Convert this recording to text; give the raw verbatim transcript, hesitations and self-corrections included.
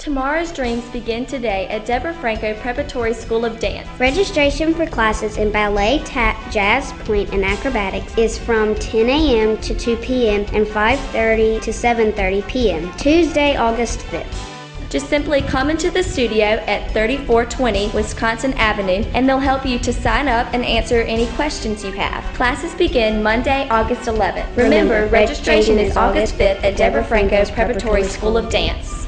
Tomorrow's Dreams begin today at Debra Franco Preparatory School of Dance. Registration for classes in ballet, tap, jazz, point, and acrobatics is from ten a m to two p m and five thirty to seven thirty p m Tuesday, August fifth. Just simply come into the studio at thirty-four twenty Wisconsin Avenue and they'll help you to sign up and answer any questions you have. Classes begin Monday, August eleventh. Remember, registration is August fifth at Debra Franco's Preparatory School of Dance.